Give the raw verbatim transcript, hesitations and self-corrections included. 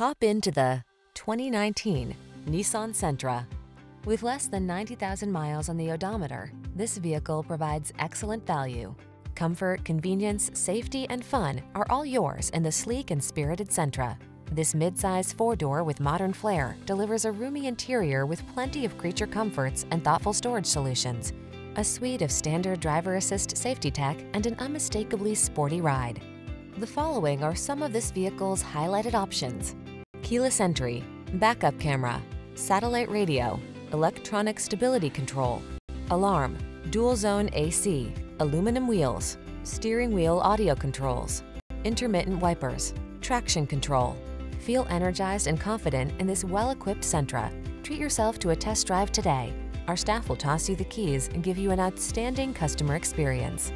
Hop into the twenty nineteen Nissan Sentra. With less than ninety thousand miles on the odometer, this vehicle provides excellent value. Comfort, convenience, safety, and fun are all yours in the sleek and spirited Sentra. This midsize four-door with modern flair delivers a roomy interior with plenty of creature comforts and thoughtful storage solutions, a suite of standard driver assist safety tech, and an unmistakably sporty ride. The following are some of this vehicle's highlighted options: keyless entry, backup camera, satellite radio, electronic stability control, alarm, dual zone A C, aluminum wheels, steering wheel audio controls, intermittent wipers, traction control. Feel energized and confident in this well-equipped Sentra. Treat yourself to a test drive today. Our staff will toss you the keys and give you an outstanding customer experience.